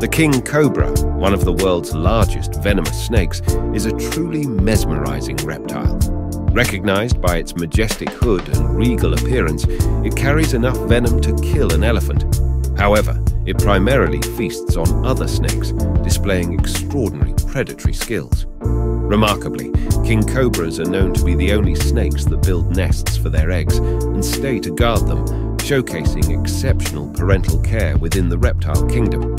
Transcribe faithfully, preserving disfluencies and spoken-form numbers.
The king cobra, one of the world's largest venomous snakes, is a truly mesmerizing reptile. Recognized by its majestic hood and regal appearance, it carries enough venom to kill an elephant. However, it primarily feasts on other snakes, displaying extraordinary predatory skills. Remarkably, king cobras are known to be the only snakes that build nests for their eggs and stay to guard them, showcasing exceptional parental care within the reptile kingdom.